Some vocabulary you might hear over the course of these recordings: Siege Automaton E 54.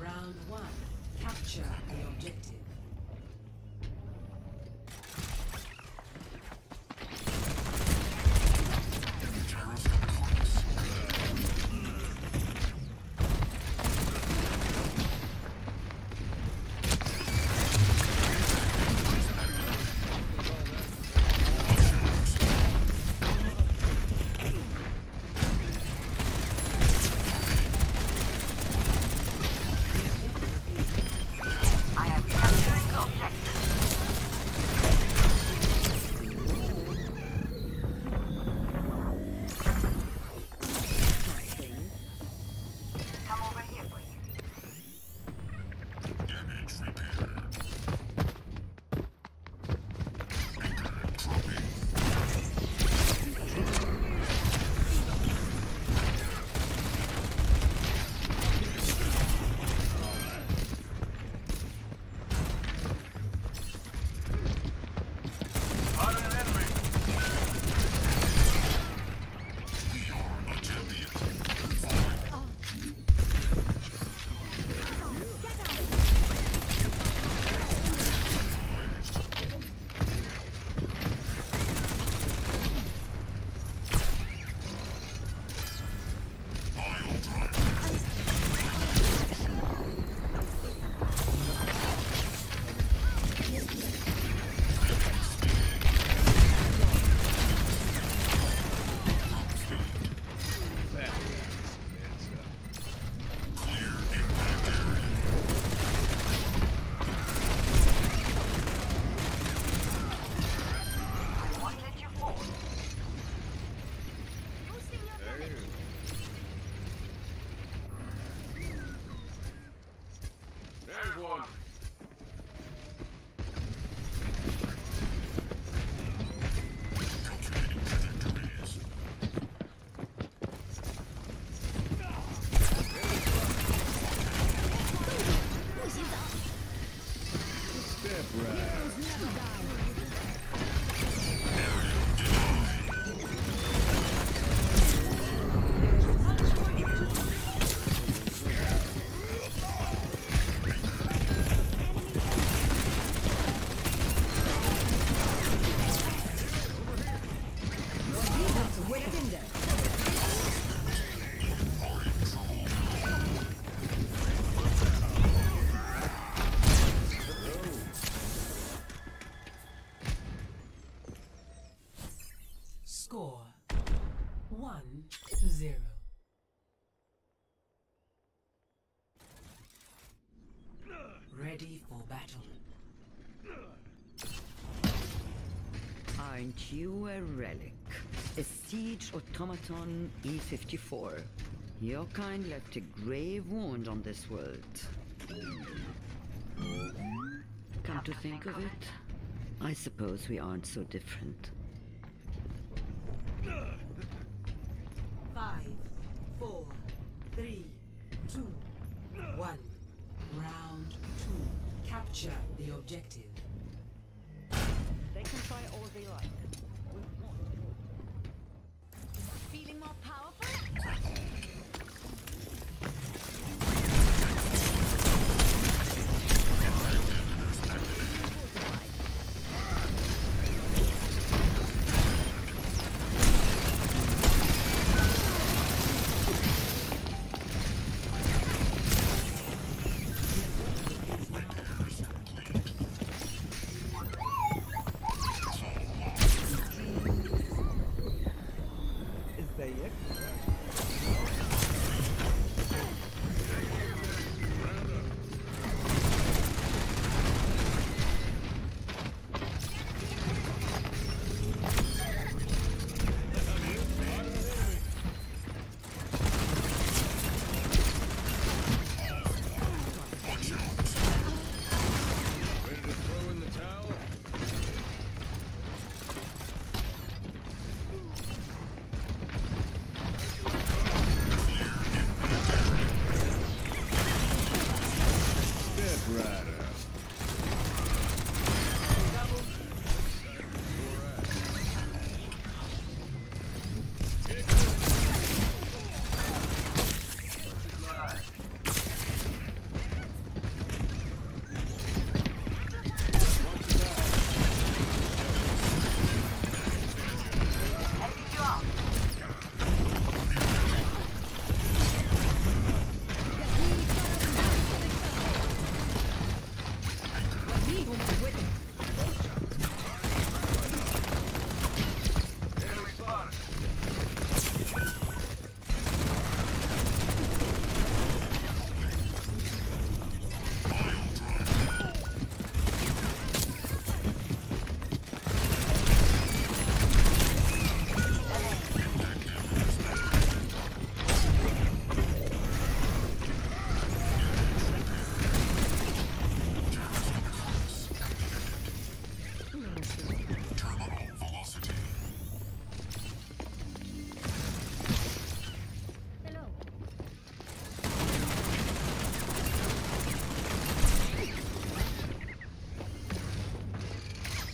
Round 1. Capture the objective. Score 1-0. Ready for battle. Aren't you a relic? A Siege Automaton E-54. Your kind left a grave wound on this world. Come to think of it, I suppose we aren't so different. 5, 4, 3, 2, 1. Round 2. Capture the objective. They can try all they like. Feeling more powerful? Terminal velocity. Hello.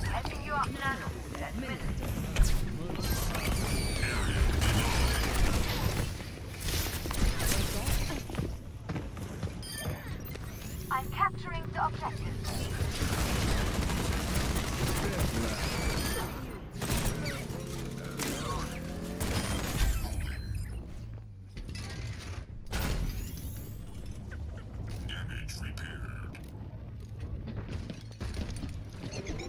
Setting you up nano. 10 minutes. Area denied. I'm capturing the objective. Damage repaired. Heroes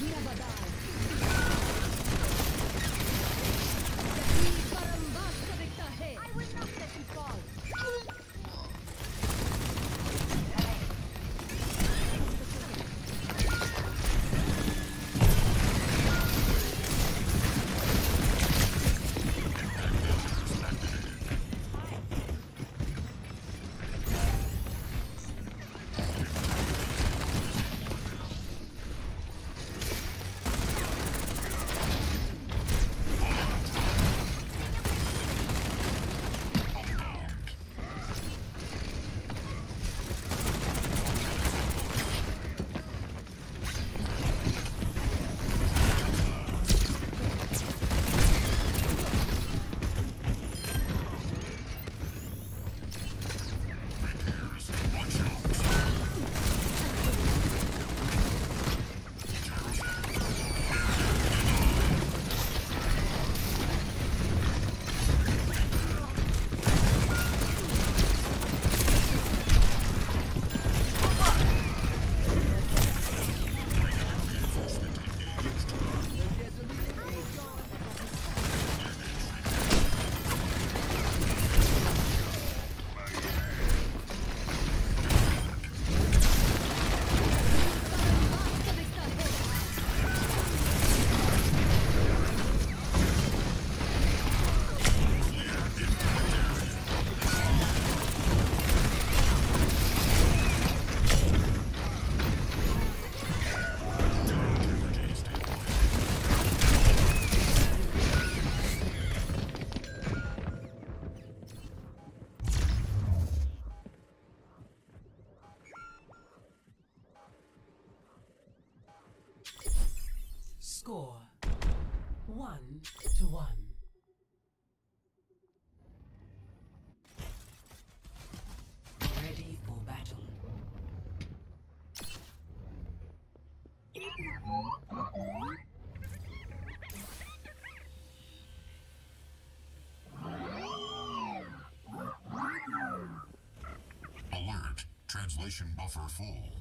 never die. I will not let him fall. Score 1-1. Ready for battle. Alert! Translation buffer full.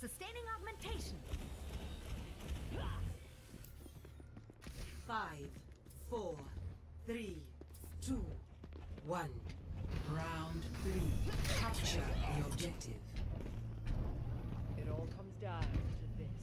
Sustaining augmentation. 5, 4, 3, 2, 1. Round 3. Capture the objective. It all comes down to this.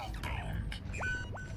Shut down.